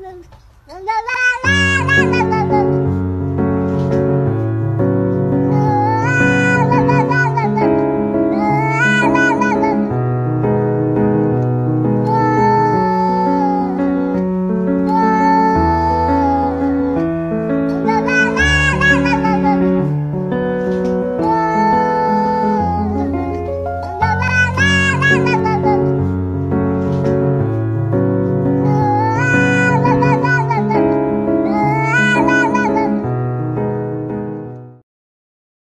la la la la la.